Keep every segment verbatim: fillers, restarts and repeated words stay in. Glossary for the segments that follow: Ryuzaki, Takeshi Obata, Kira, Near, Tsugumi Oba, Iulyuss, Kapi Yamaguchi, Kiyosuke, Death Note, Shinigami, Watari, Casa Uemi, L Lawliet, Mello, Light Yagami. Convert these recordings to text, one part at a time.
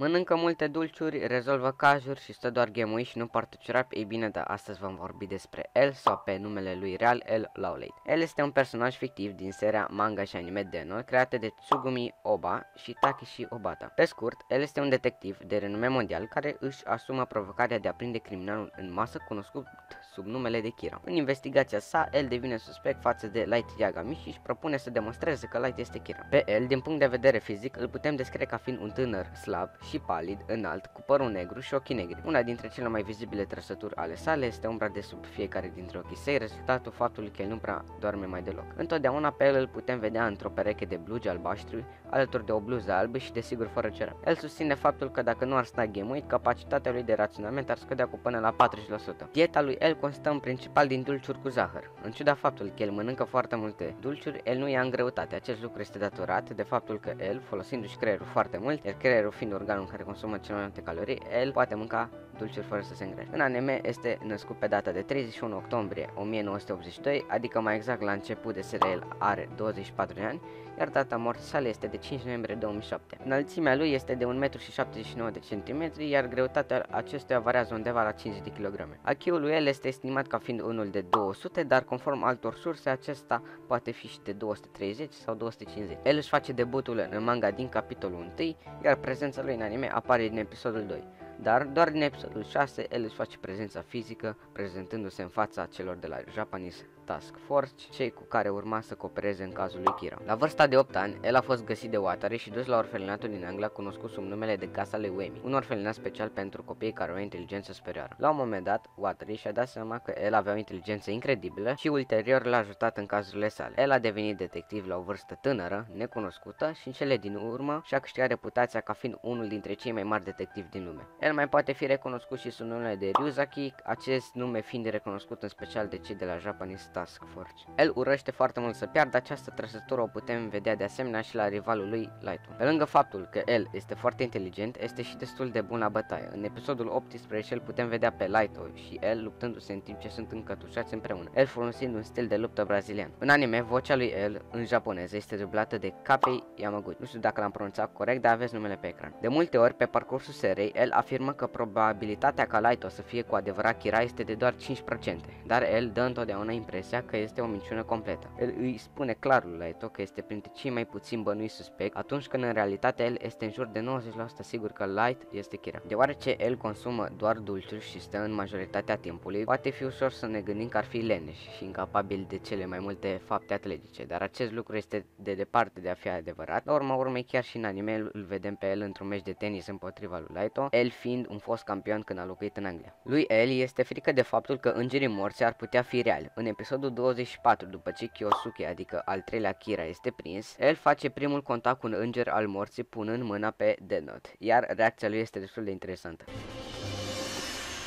Mănâncă multe dulciuri, rezolvă cazuri și stă doar ghemuit și nu poartă ciorap. Ei bine, dar astăzi vom vorbi despre L, sau pe numele lui real, L Lawliet. El este un personaj fictiv din seria manga și anime Death Note, create de Tsugumi Oba și Takeshi Obata. Pe scurt, el este un detectiv de renume mondial care își asumă provocarea de a prinde criminalul în masă, cunoscut sub numele de Kira. În investigația sa, el devine suspect față de Light Yagami și își propune să demonstreze că Light este Kira. Pe el, din punct de vedere fizic, îl putem descrie ca fiind un tânăr slab și palid, înalt, cu părul negru și ochii negri. Una dintre cele mai vizibile trăsături ale sale este umbra de sub fiecare dintre ochii săi, rezultatul faptului că el nu prea doarme mai deloc. Întotdeauna pe el îl putem vedea într-o pereche de blugi albaștri, alături de o bluză albă și desigur fără cerap. El susține faptul că dacă nu ar sta ghemuit, capacitatea lui de raționament ar scădea cu până la patruzeci la sută. Dieta lui el constă în principal din dulciuri cu zahăr. În ciuda faptului că el mănâncă foarte multe dulciuri, el nu ia în greutate. Acest lucru este datorat de faptul că el, folosindu-și creierul foarte mult, iar creierul fiind organul în care consumă cel mai multe calorii, el poate mânca dulciuri fără să se îngreje. În anime este născut pe data de treizeci și unu octombrie o mie nouă sute optzeci și doi, adică mai exact la început de serie el are douăzeci și patru de ani, iar data morții sale este de cinci noiembrie două mii șapte. Înălțimea lui este de un metru șaptezeci și nouă de centimetri, iar greutatea acestuia variază undeva la cincizeci de kilograme. I Q-ul lui el este estimat ca fiind unul de două sute, dar conform altor surse acesta poate fi și de două sute treizeci sau două sute cincizeci. El își face debutul în manga din capitolul unu, iar prezența lui în anime apare din episodul doi. Dar doar din episodul șase el își face prezența fizică, prezentându-se în fața celor de la Japanese Task Force, cei cu care urma să coopereze în cazul lui Kira. La vârsta de opt ani, el a fost găsit de Watari și dus la orfelinatul din Anglia, cunoscut sub numele de Casa Uemi, un orfelinat special pentru copiii care au inteligență superioară. La un moment dat, Watari și-a dat seama că el avea o inteligență incredibilă și ulterior l-a ajutat în cazurile sale. El a devenit detectiv la o vârstă tânără, necunoscută, și în cele din urmă și-a câștigat reputația ca fiind unul dintre cei mai mari detectivi din lume. El mai poate fi recunoscut și sub numele de Ryuzaki, acest nume fiind recunoscut în special de cei de la Japanese Task Force. El urăște foarte mult să piardă, această trăsătură o putem vedea de asemenea și la rivalul lui Light. Pe lângă faptul că el este foarte inteligent, este și destul de bun la bătaie. În episodul optsprezece îl putem vedea pe Light și el luptându-se în timp ce sunt încătușați împreună, el folosind un stil de luptă brazilian. În anime, vocea lui el în japoneză este dublată de Kapi Yamaguchi. Nu știu dacă l-am pronunțat corect, dar aveți numele pe ecran. De multe ori pe parcursul seriei, el a afirmă că probabilitatea ca Light o să fie cu adevărat Kira este de doar cinci la sută, dar el dă întotdeauna impresia că este o minciună completă. El îi spune clar lui Light că este printre cei mai puțin bănuiți suspect, atunci când în realitate el este în jur de nouăzeci la sută sigur că Light este Kira. Deoarece el consumă doar dulciuri și stă în majoritatea timpului, poate fi ușor să ne gândim că ar fi leneș și incapabil de cele mai multe fapte atletice, dar acest lucru este de departe de a fi adevărat. La urma urmei, chiar și în anime îl vedem pe el într-un meci de tenis împotriva lui Light, el fiind un fost campion când a locuit în Anglia. Lui el este frică de faptul că îngerii morți ar putea fi reali. În episodul douăzeci și patru, după ce Kiyosuke, adică al treilea Kira, este prins, el face primul contact cu un înger al morții punând mâna pe Death Note, iar reacția lui este destul de interesantă.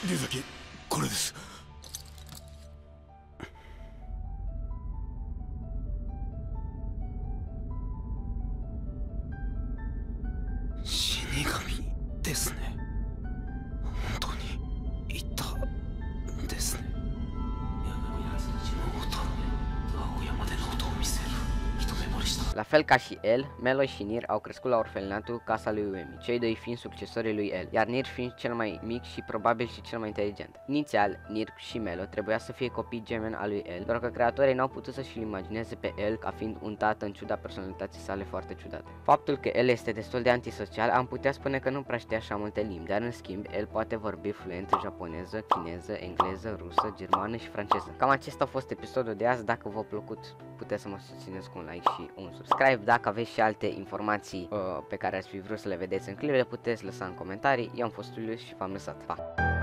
Ryuzaki, coredes. Shinigami desu ne. La fel ca și el, Mello și Near au crescut la orfelinatul Casa lui Uemi, cei doi fiind succesorii lui el, iar Near fiind cel mai mic și probabil și cel mai inteligent. Inițial, Near și Mello trebuia să fie copii gemeni al lui el, doar că creatorii n-au putut să-și imagineze pe el ca fiind un tată în ciuda personalității sale foarte ciudate. Faptul că el este destul de antisocial, am putea spune că nu prea știe așa multe limbi, dar în schimb, el poate vorbi fluent în japoneză, chineză, engleză, rusă, germană și franceză. Cam acesta a fost episodul de azi, dacă v-a plăcut, puteți să mă susțineți cu un like și un subscribe. Dacă aveți și alte informații uh, pe care ați fi vrut să le vedeți în clip, le puteți lăsa în comentarii. Eu am fost Iulyuss și v-am lăsat. Pa!